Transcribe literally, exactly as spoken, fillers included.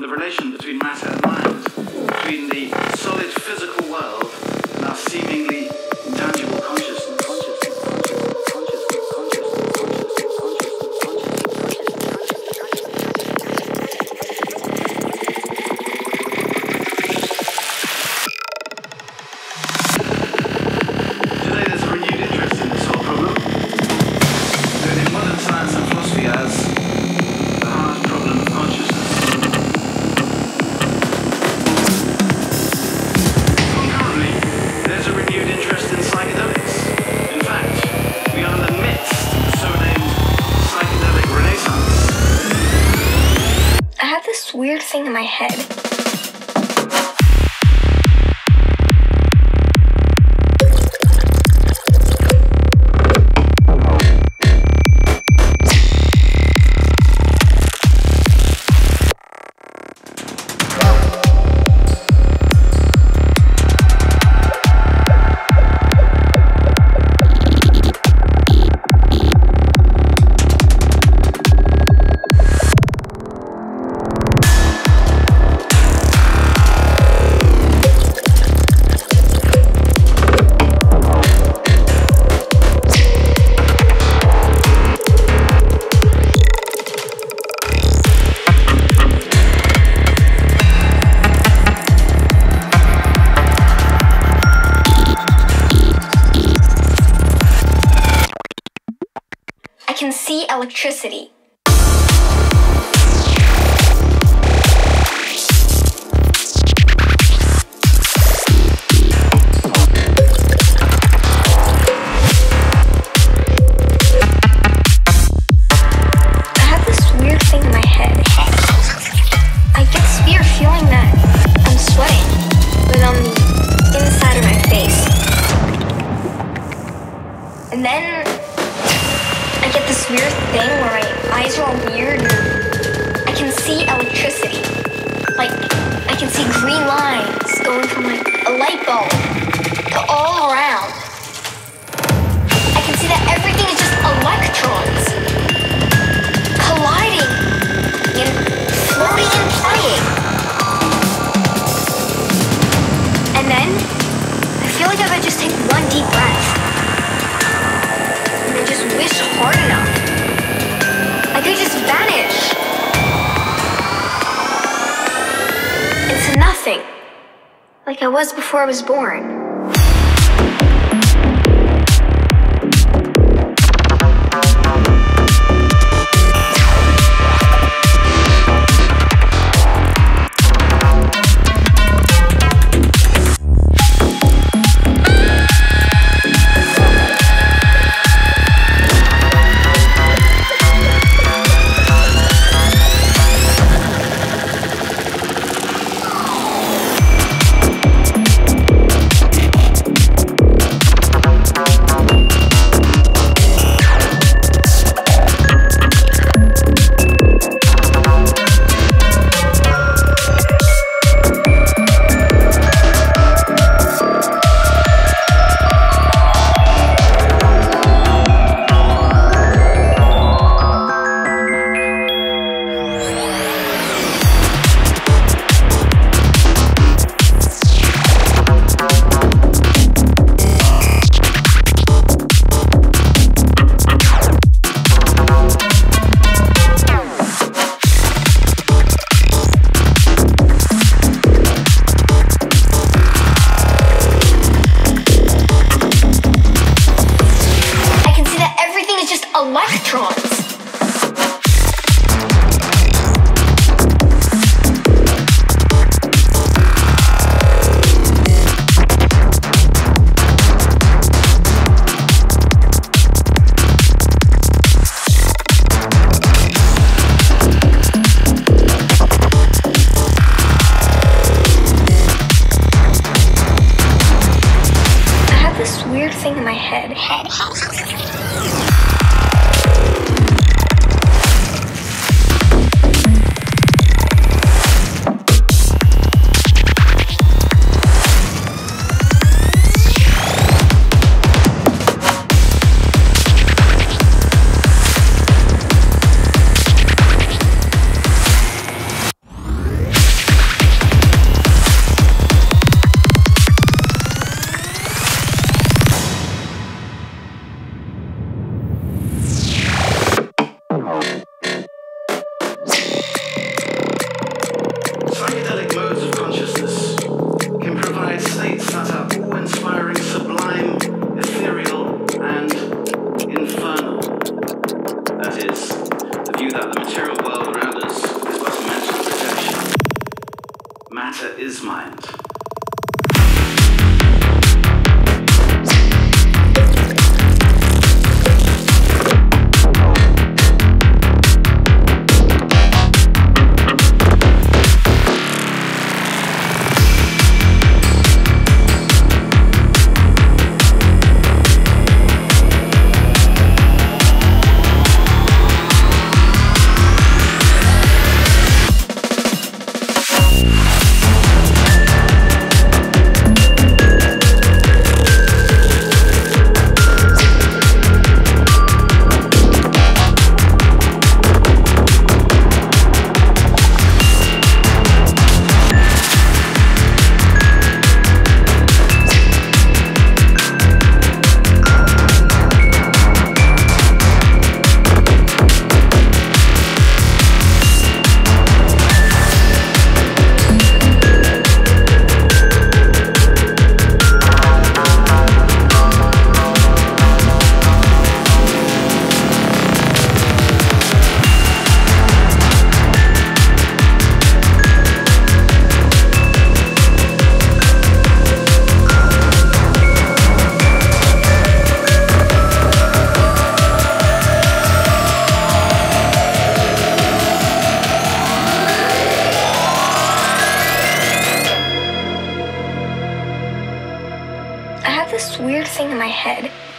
the relation between matter and mind, between the solid physical world and our seemingly intangible consciousness. Weird thing in my head. I can see electricity. Weird thing where my eyes are all weird and I can see electricity. Like, I can see green lines going from like a light bulb to all around. I can see that everything is just electrons colliding and floating and playing. And then, I feel like if I just take one deep breath and I just wish hard enough, I could just vanish into nothing, like I was before I was born. This weird thing in my head. head. that the material world around us is but a mental projection. Matter is mind. This weird thing in my head.